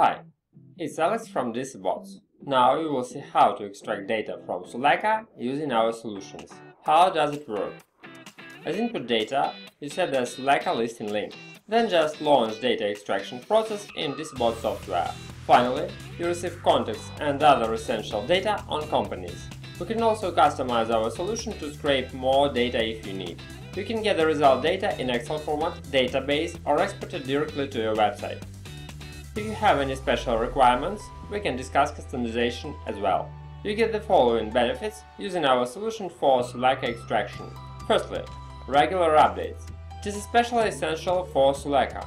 Hi, it's Alex from DCBots. Now you will see how to extract data from Sulekha using our solutions. How does it work? As input data, you set the Sulekha listing link. Then just launch data extraction process in DCBots software. Finally, you receive contacts and other essential data on companies. We can also customize our solution to scrape more data if you need. You can get the result data in Excel format, database, or export it directly to your website. If you have any special requirements, we can discuss customization as well. You get the following benefits using our solution for Sulekha extraction. Firstly, regular updates. It is especially essential for Sulekha,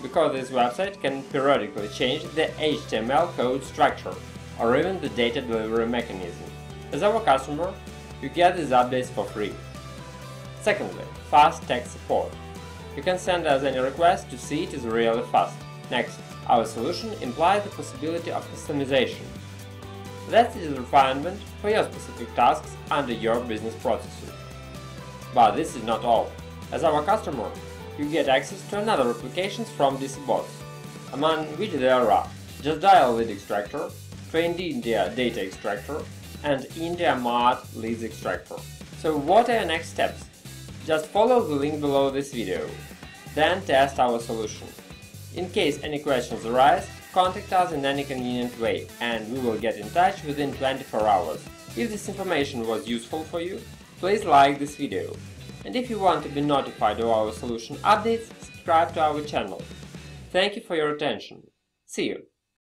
because this website can periodically change the HTML code structure or even the data delivery mechanism. As our customer, you get these updates for free. Secondly, fast tech support. You can send us any request to see it is really fast. Next, our solution implies the possibility of customization. That is a refinement for your specific tasks under your business processes. But this is not all. As our customer, you get access to another applications from DCBots, among which there are Just Dial Lead Extractor, India Data Extractor, and India Mart Leads Extractor. So what are your next steps? Just follow the link below this video, then test our solution. In case any questions arise, contact us in any convenient way, and we will get in touch within 24 hours. If this information was useful for you, please like this video. And if you want to be notified of our solution updates, subscribe to our channel. Thank you for your attention. See you!